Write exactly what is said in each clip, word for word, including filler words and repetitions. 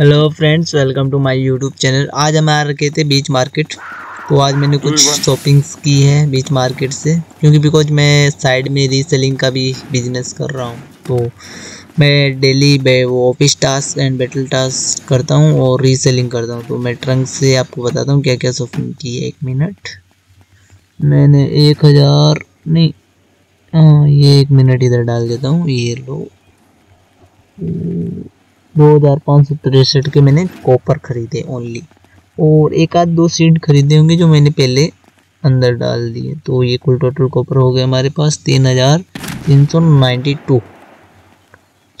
Hello friends, welcome to my YouTube channel. आज हम आ रखे थे बीच मार्केट, तो आज मैंने कुछ शॉपिंग्स की है बीच मार्केट से, क्योंकि बिकॉज मैं साइड में रीसेलिंग का भी बिजनेस कर रहा हूँ। तो मैं डेली बे वो office task and battle task करता हूँ और रीसेलिंग करता हूँ। तो मैं ट्रंक से आपको बताता हूँ क्या क्या शॉपिंग की है। एक मिनट, मैंने एक हज़ार नहीं आ, ये एक मिनट इधर डाल देता हूँ। ये लो, दो हज़ार पाँच सौ तिरसठ के मैंने कॉपर खरीदे ओनली, और एक आध दो सीड खरीदे होंगे जो मैंने पहले अंदर डाल दिए। तो ये कुल टोटल कॉपर हो गया हमारे पास तीन हज़ार तीन सौ नाइन्टी टू।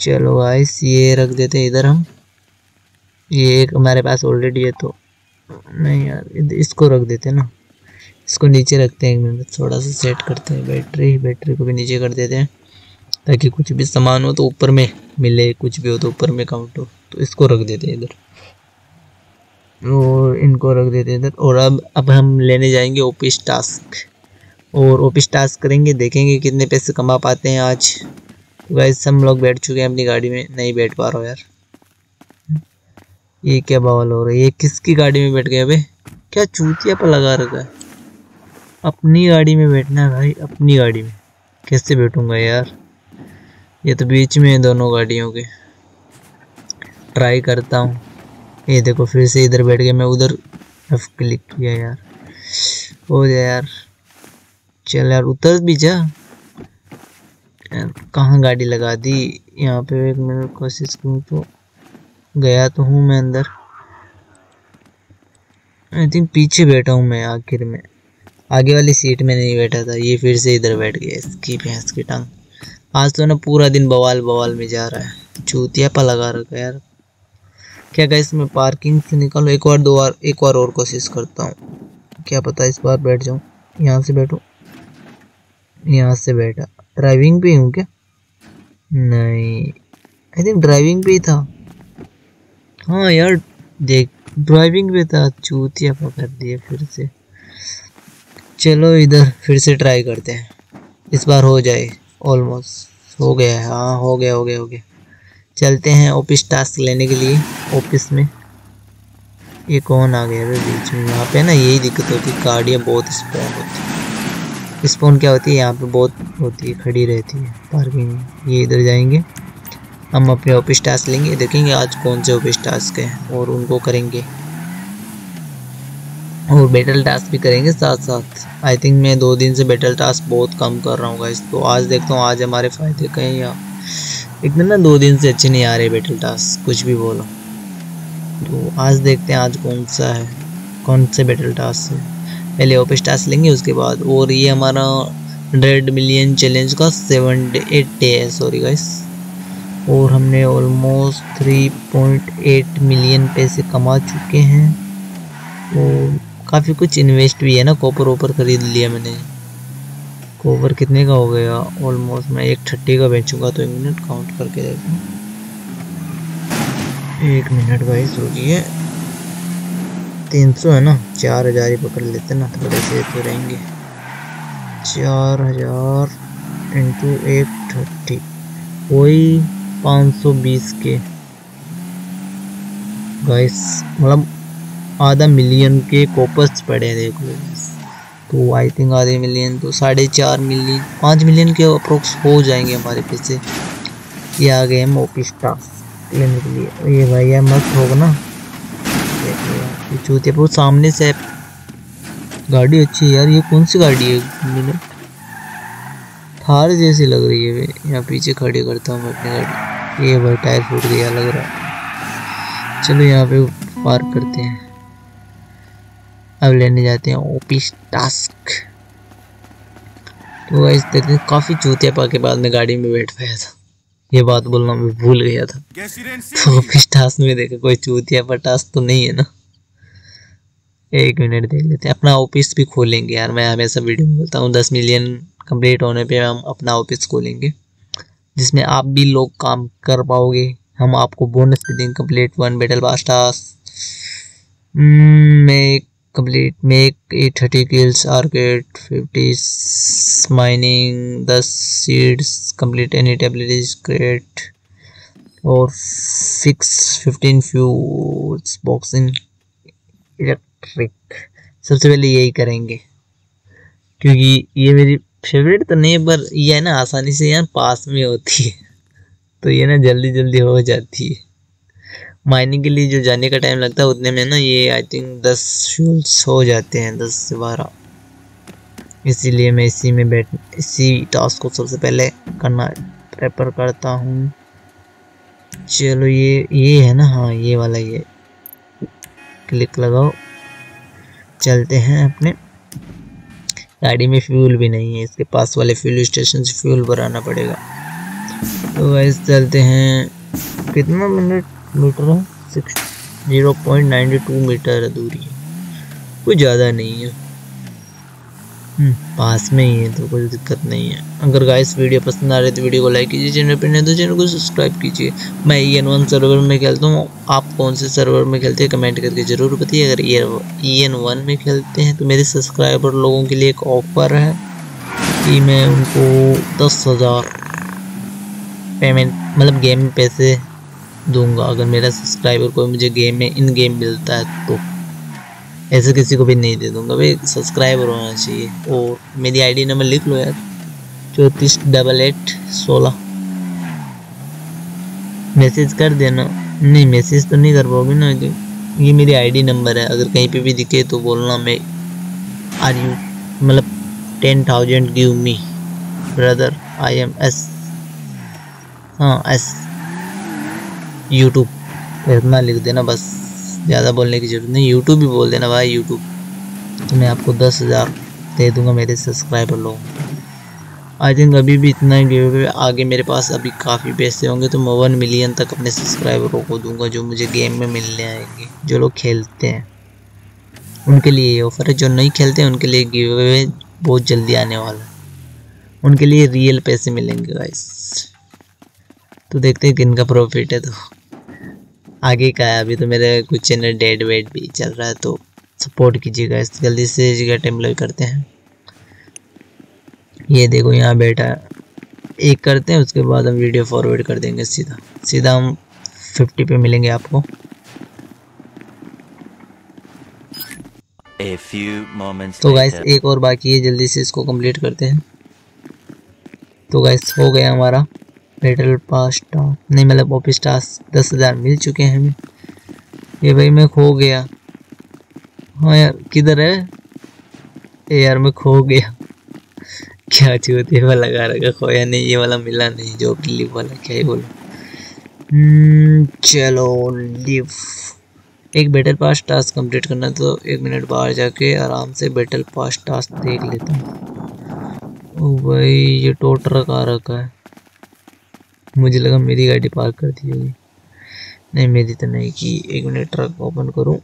चलो गाइस, ये रख देते हैं इधर हम। ये एक हमारे पास ऑलरेडी है, तो नहीं यार इसको रख देते हैं ना, इसको नीचे रखते हैं। एक मिनट, थोड़ा सा सेट करते हैं। बैटरी बैटरी को भी नीचे कर देते हैं ताकि कुछ भी सामान हो तो ऊपर में मिले, कुछ भी हो तो ऊपर में काउंट हो। तो इसको रख देते हैं इधर, और इनको रख देते हैं इधर। और अब अब हम लेने जाएंगे ऑफिस टास्क, और ऑफिस टास्क करेंगे, देखेंगे कितने पैसे कमा पाते हैं आज। गाइस हम लोग बैठ चुके हैं अपनी गाड़ी में। नहीं बैठ पा रहा हूँ यार, ये क्या बवाल हो रहा है? ये किसकी गाड़ी में बैठ गए अबे? क्या चूतिया पर लगा रखा है। अपनी गाड़ी में बैठना है भाई, अपनी गाड़ी में कैसे बैठूंगा यार? ये तो बीच में है दोनों गाड़ियों के। ट्राई करता हूँ। ये देखो, फिर से इधर बैठ गया, मैं उधर एफ क्लिक किया। यार हो जाए यार, चल यार उतर भी जा। कहाँ गाड़ी लगा दी यहाँ पे? एक मिनट कोशिश करूँ तो। गया तो हूँ मैं अंदर, आई थिंक पीछे बैठा हूँ मैं। आखिर में आगे वाली सीट में नहीं बैठा था। ये फिर से इधर बैठ गया, इसकी भैंस की टांग। आज तो ना पूरा दिन बवाल बवाल में जा रहा है, चूतिया पा लगा रखा है यार। क्या गाइस, मैं पार्किंग से निकालूँ? एक बार दो बार एक बार और कोशिश करता हूँ, क्या पता इस बार बैठ जाऊँ। यहाँ से बैठूँ, यहाँ से बैठा। ड्राइविंग पे हूँ क्या? नहीं, आई थिंक ड्राइविंग पे ही था। हाँ यार, देख ड्राइविंग पे था। चूतिया पकड़ दिया फिर से। चलो इधर फिर से ट्राई करते हैं, इस बार हो जाए। ऑलमोस्ट हो गया है। हाँ हो गया हो गया हो गया। चलते हैं ऑफिस टास्क लेने के लिए ऑफिस में। ये कौन आ गया है बीच में? यहाँ पे ना यही दिक्कत होती है, गाड़ियाँ बहुत स्पॉन होती है। स्पॉन क्या होती है यहाँ पे? बहुत होती है, खड़ी रहती है पार्किंग में। ये इधर जाएंगे, हम अपने ऑफिस टास्क लेंगे, देखेंगे आज कौन से ऑफिस टास्क हैं और उनको करेंगे, और बैटल टास्क भी करेंगे साथ साथ। आई थिंक मैं दो दिन से बैटल टास्क बहुत कम कर रहा हूँ गाइस, तो आज देखता हूँ आज हमारे फ़ायदे कहीं या एकदम ना। दो दिन से अच्छे नहीं आ रहे बैटल टास्क, कुछ भी बोलो। तो आज देखते हैं आज कौन सा है, कौन से बैटल टास्क है। पहले ऑफिस टास्क लेंगे उसके बाद। और ये हमारा हंड्रेड मिलियन चैलेंज का सेवन डे एट डे है, सॉरी गाइस। और हमने almost three point eight million पैसे कमा चुके हैं, और काफ़ी कुछ इन्वेस्ट भी है ना। कॉपर ओपर खरीद लिया मैंने। कॉपर कितने का हो गया? ऑलमोस्ट मैं एक थर्टी का बेचूंगा। तो एक मिनट काउंट करके देखता हूँ। एक मिनट गाइस रुकिए। तीन सौ है ना, चार हज़ार ही पकड़ लेते ना, थोड़े से तो रहेंगे। चार हज़ार इंटू एक थर्टी, वही पाँच सौ बीस के गाइस, मतलब आधा मिलियन के कॉपर्स पड़े देखो। तो आई थिंक आधे मिलियन तो साढ़े चार मिलियन पाँच मिलियन के अप्रोक्स हो जाएंगे हमारे पैसे। ये आ गए हम ऑफिस टास्क लेने के लिए। ये भैया मस्त होगा ना, चूतिया पर सामने से गाड़ी अच्छी है यार। ये कौन सी गाड़ी है? मिनट, थार जैसी लग रही है। यहाँ पीछे खड़ी करता हूँ मैं अपनी गाड़ी। ये भाई टायर फूट गया लग रहा है। चलो यहाँ पे पार्क करते हैं। अब लेने जाते हैं ऑफिस टास्क। तो गाइस देखते हैं, काफ़ी चूतिया पा के बाद में गाड़ी में बैठ पाया था, ये बात बोलना मैं भूल गया था। तो ऑफिस टास्क में देखा कोई चूतिया पर टास्क तो नहीं है ना। एक मिनट देख लेते हैं, अपना ऑफिस भी खोलेंगे यार। मैं हमेशा वीडियो में बोलता हूँ दस मिलियन कंप्लीट होने पे हम अपना ऑफिस खोलेंगे, जिसमें आप भी लोग काम कर पाओगे। हम आपको बोनस भी देंगे। Complete one battle pass task, make complete make at thirty kills arcade fifties mining दस seeds complete any abilities create और fix fifteen fuse box in electric. सबसे पहले यही करेंगे क्योंकि ये मेरी फेवरेट तो नहीं पर ये है ना आसानी से यार पास में होती है तो ये ना जल्दी जल्दी हो जाती है। माइनिंग के लिए जो जाने का टाइम लगता है उतने में ना ये आई थिंक दस फ्यूल्स हो जाते हैं, दस से बारह। इसीलिए मैं इसी में बैठ इसी टास्क को सबसे पहले करना प्रेफर करता हूँ। चलो ये ये है ना, हाँ ये वाला, ये क्लिक लगाओ। चलते हैं अपने, गाड़ी में फ्यूल भी नहीं है, इसके पास वाले फ्यूल स्टेशन से फ्यूल भराना पड़ेगा। तो वैसे चलते हैं, कितना मिनट मीटर है, six zero point ninety two meter दूरी है, कोई ज़्यादा नहीं है, पास में ही है तो कोई दिक्कत नहीं है। अगर गाइस वीडियो पसंद आ रही है तो वीडियो को लाइक कीजिए, चैनल पर नहीं तो चैनल को सब्सक्राइब कीजिए। मैं ई एन वन सर्वर में खेलता हूँ, आप कौन से सर्वर में खेलते हैं कमेंट करके ज़रूर बताइए। अगर ई एन वन में खेलते हैं तो मेरे सब्सक्राइबर लोगों के लिए एक ऑफर है कि मैं उनको दस हज़ार पेमेंट मतलब गेम में पैसे दूंगा अगर मेरा सब्सक्राइबर कोई मुझे गेम में इन गेम मिलता है तो। ऐसे किसी को भी नहीं दे दूंगा भाई, सब्सक्राइबर होना चाहिए। और मेरी आईडी नंबर लिख लो यार, चौंतीस डबल एट सोलह। मैसेज कर देना, नहीं मैसेज तो नहीं कर पाओगे ना, ये मेरी आईडी नंबर है, अगर कहीं पे भी दिखे तो बोलना मैं आर यू मतलब ten thousand give me brother I am S, हाँ एस यूट्यूब इतना लिख देना, बस ज़्यादा बोलने की जरूरत नहीं। यूट्यूब भी बोल देना भाई यूट्यूब, तो मैं आपको दस हज़ार दे दूंगा मेरे सब्सक्राइबर लोग। आई थिंक अभी भी इतना ही गिव, आगे मेरे पास अभी काफ़ी पैसे होंगे तो मैं वन मिलियन तक अपने सब्सक्राइबरों को दूंगा जो मुझे गेम में मिलने आएंगे, जो लोग खेलते हैं उनके लिए ये ऑफर है। जो नहीं खेलते उनके लिए गिव अवे बहुत जल्दी आने वाला है, उनके लिए रियल पैसे मिलेंगे गाइस। तो देखते हैं किन का प्रॉफिट है तो आगे का है। अभी तो मेरा कुछ चैनल डेड वेट भी चल रहा है तो सपोर्ट कीजिएगा। इस जल्दी से जगह टेम्पल करते हैं, ये देखो यहाँ बैठा एक करते हैं, उसके बाद हम वीडियो फॉरवर्ड कर देंगे, सीधा सीधा हम फिफ्टी पे मिलेंगे आपको। A few moments तो गाइस एक और बाकी है, जल्दी से इसको कंप्लीट करते हैं। तो गाइस हो गया हमारा बैटल पास टास्क, नहीं मतलब ऑफिस टास्क, दस हज़ार मिल चुके हैं हमें। ये भाई मैं खो गया, हाँ यार किधर है ये यार, मैं खो गया। क्या चीज ये वाला लगा रखा, खोया नहीं, ये वाला मिला नहीं, जो कि लिव वाला, क्या ही बोलो। चलो लिव, एक बैटल पास टास्क कंप्लीट करना, तो एक मिनट बाहर जाके आराम से बैटल पास टास्क देख लेता हूँ। भाई ये टो ट्रक आ रखा है, मुझे लगा मेरी गाड़ी पार्क कर दी होगी, नहीं मेरी तो नहीं की। एक मिनट ट्रक ओपन करूं,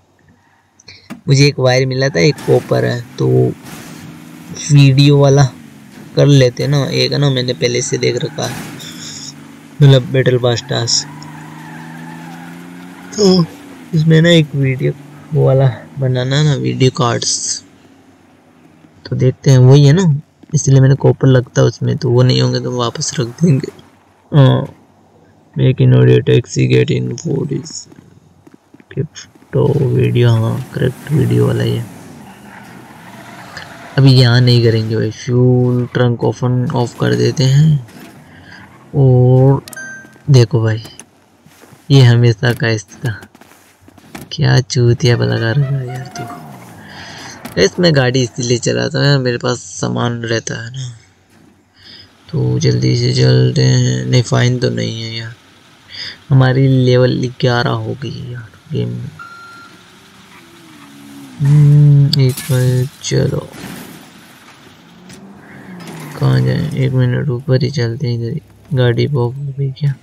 मुझे एक वायर मिला था, एक कॉपर है तो वीडियो वाला कर लेते ना, एक है ना मैंने पहले से देख रखा है मतलब बैटल पास टास्क, तो इसमें ना एक वीडियो वो वाला बनाना ना, वीडियो कार्ड्स, तो देखते हैं वही है ना, इसलिए मैंने कॉपर लगता है उसमें, तो वो नहीं होंगे तो वापस रख देंगे। Make in audio taxi get in food is crypto video, हाँ करेक्ट वीडियो वाला ये। अभी यहाँ नहीं करेंगे भाई, फ्यूल ट्रंक ऑफन ऑफ कर देते हैं। और देखो भाई ये हमेशा का इसका क्या चूतिया लगा रहा है यार। तो इसमें गाड़ी इसीलिए चलाता हूँ, मेरे पास सामान रहता है ना, तो जल्दी से चलते हैं। नहीं फाइन तो नहीं है यार, हमारी लेवल ग्यारह हो गई यार गेम में। एक मिनट चलो कहाँ जाए, एक मिनट ऊपर ही चलते हैं। इधर गाड़ी बॉक्स हो गई, क्या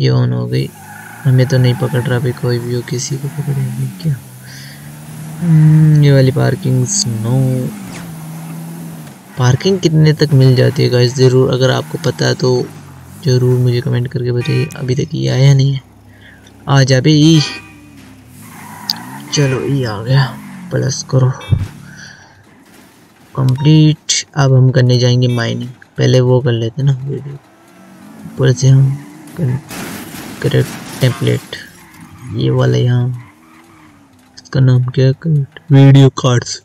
ये ऑन हो गई, हमें तो नहीं पकड़ रहा भाई, कोई भी हो किसी को पकड़ेगी क्या। ये वाली पार्किंग नो, पार्किंग कितने तक मिल जाती है गाइस, ज़रूर अगर आपको पता है तो ज़रूर मुझे कमेंट करके बताइए। अभी तक ये आया नहीं है, आ जा भाई ई, चलो ई आ गया, प्लस करो कंप्लीट। अब हम करने जाएंगे माइनिंग, पहले वो कर लेते ना वीडियो, ऊपर से हम करेक्ट टेम्पलेट ये वाला यहाँ, इसका नाम क्या है? Video cards.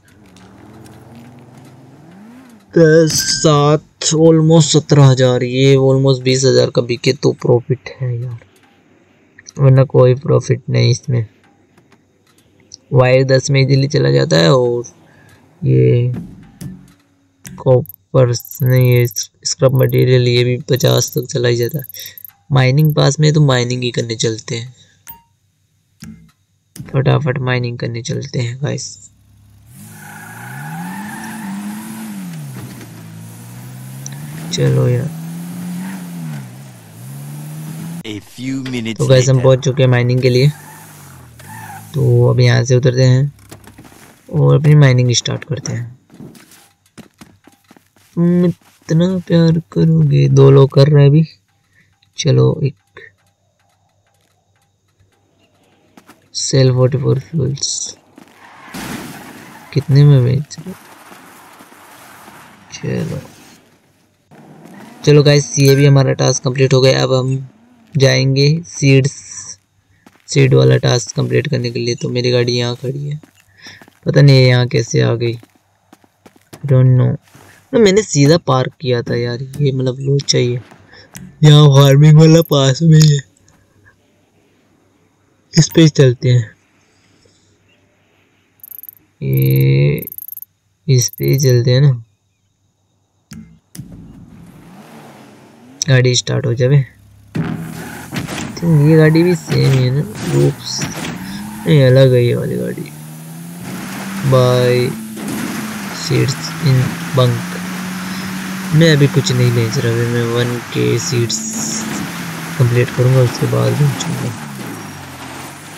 सात ऑलमोस्ट सत्रह हजार, ये ऑलमोस्ट बीस हजार का बिके तो प्रॉफिट है यार, वरना कोई प्रॉफिट नहीं इसमें। वायर दस में इजीली चला जाता है, और ये कॉपर नहीं है, स्क्रब मटेरियल ये भी पचास तक चला ही जाता है। माइनिंग पास में तो माइनिंग ही करने चलते हैं, फटाफट माइनिंग करने चलते हैं गाइस। चलो यार तो गाइस हम पहुंच चुके हैं माइनिंग के लिए, तो अब यहाँ से उतरते हैं और अपनी माइनिंग स्टार्ट करते हैं। तुम इतना प्यार करोगे, दो लोग कर रहे हैं अभी। चलो एक सेल फोर्टी फोर फ्यूल्स कितने में बेच रहे? चलो चलो गाइस ये भी हमारा टास्क कंप्लीट हो गया। अब हम जाएंगे सीड्स, सीड वाला टास्क कंप्लीट करने के लिए। तो मेरी गाड़ी यहाँ खड़ी है, पता नहीं यहाँ कैसे आ गई, डोंट नो। तो मैंने सीधा पार्क किया था यार, ये मतलब लो चाहिए। यहाँ फार्मिंग वाला पास में है, इस पे चलते हैं, ये इस पे चलते हैं ना। गाड़ी स्टार्ट हो जावे, तो ये गाड़ी भी सेम है ना, नहीं अलग है ये वाली गाड़ी। बाय सीड्स इन बंक, मैं अभी कुछ नहीं बेच रहा हूँ, मैं वन के सीड्स कंप्लीट करूँगा, उसके बाद बेचूँगा।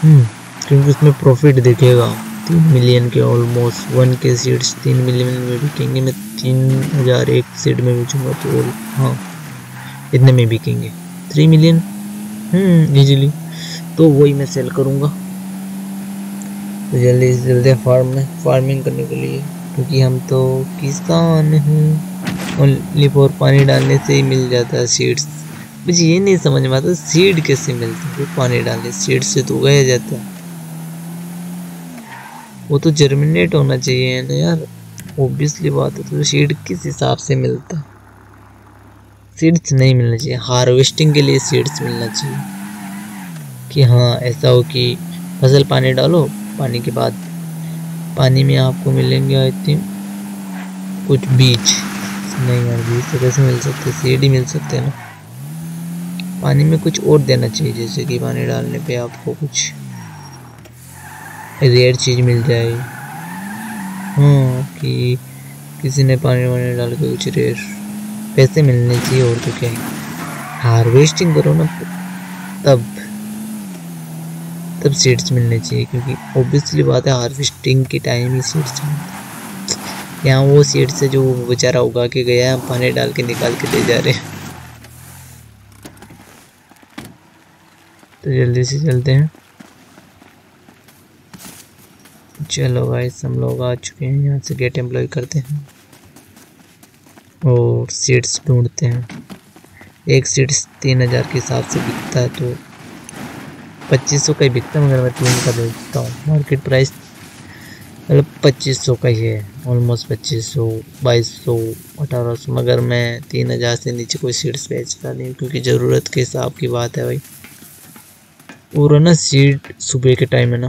हम्म क्योंकि उसमें प्रॉफिट दिखेगा तीन मिलियन के ऑलमोस्ट। वन के सीड्स तीन मिलियन में बिकेंगे, मैं तीन हज़ार एक सीड में बेचूँगा, तो हाँ इतने में बिकेंगे थ्री मिलियन हम्म इजीली। तो वही मैं सेल करूँगा। तो जल्दी से जल्दी फार्म में फार्मिंग करने के लिए, क्योंकि हम तो किसान हैं, ओनली फॉर पानी डालने से ही मिल जाता है सीड्स। मुझे ये नहीं समझ में आता सीड कैसे मिलती है, पानी डालने सीड से तो उगाया जाता है, वो तो जर्मिनेट होना चाहिए ना यार, ऑब्वियसली बात है। तो सीड किस हिसाब से मिलता है? सीड्स नहीं मिलना चाहिए, हार्वेस्टिंग के लिए सीड्स मिलना चाहिए, कि हाँ ऐसा हो कि फसल पानी डालो, पानी के बाद पानी में आपको मिलेंगे आई थिंक कुछ बीज। नहीं यार बीज तो कैसे मिल सकते, सीड ही मिल सकते हैं ना। पानी में कुछ और देना चाहिए, जैसे कि पानी डालने पे आपको कुछ रेयर चीज़ मिल जाए, हाँ कि किसी ने पानी वानी डाल के कुछ रेयर पैसे मिलने चाहिए, और तो क्या है। हार्वेस्टिंग करो ना तब तब सीड्स मिलने चाहिए, क्योंकि ऑब्वियसली बात है हार्वेस्टिंग के टाइम ही सीड्स मिलते। यहाँ वो सीड्स है जो बेचारा उगा के गया है, पानी डाल के निकाल के ले जा रहे हैं। तो जल्दी से चलते हैं। चलो गाइस हम लोग आ चुके हैं, यहाँ से गेट एम्प्लॉय करते हैं और सीड्स ढूंढते हैं। एक सीड्स तीन हज़ार के हिसाब से बिकता है, तो पच्चीस सौ का ही बिकता है, मगर मैं तीन का बेचता हूँ। मार्केट प्राइस मतलब पच्चीस सौ का ही है, ऑलमोस्ट पच्चीस सौ बाईस सौ अठारह सौ, मगर मैं तीन हज़ार से नीचे कोई सीड्स बेचता नहीं, क्योंकि ज़रूरत के हिसाब की बात है भाई। और ना सीड सुबह के टाइम है ना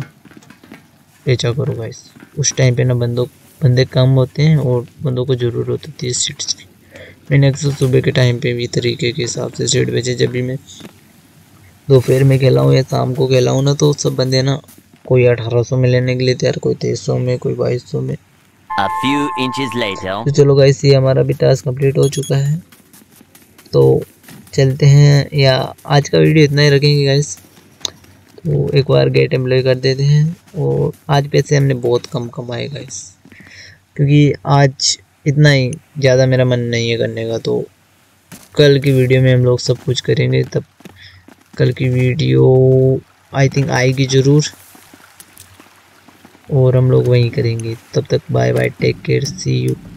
बेचा करो भाई, उस टाइम पे ना बंदों बंदे कम होते हैं और बंदों को ज़रूरत होती है तीस सीट्स की। मैंने अक्सर सुबह के टाइम पे भी तरीके के हिसाब से सीट बेचे, जब भी मैं दोपहर में खेला हूँ या शाम को खेला हूँ ना, तो सब बंदे ना कोई अठारह सौ में लेने के लिए तैयार, कोई तेईस सौ में, कोई बाईस सौ में। A few inches later. तो चलो गाइस ये हमारा भी टास्क कंप्लीट हो चुका है, तो चलते हैं। या आज का वीडियो इतना ही रखेंगे गाइस, तो एक बार गेट एम्प्लॉय कर देते हैं। और आज पैसे हमने बहुत कम कमाए गाइस, क्योंकि आज इतना ही ज़्यादा मेरा मन नहीं है करने का, तो कल की वीडियो में हम लोग सब कुछ करेंगे। तब कल की वीडियो आई थिंक आएगी ज़रूर, और हम लोग वहीं करेंगे। तब तक bye bye, take care, see you.